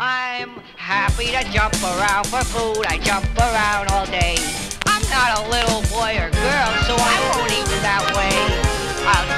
I'm happy to jump around for food. I jump around all day. I'm not a little boy or girl, so I won't eat that way. I'll